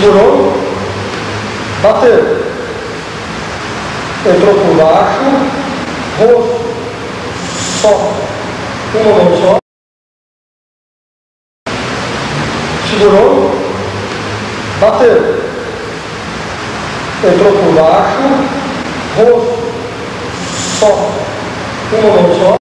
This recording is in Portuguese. segurou, bateu, entrou por baixo, rosto, só, uma mão só, segurou, bateu, entrou por baixo, rosto, só, uma mão só,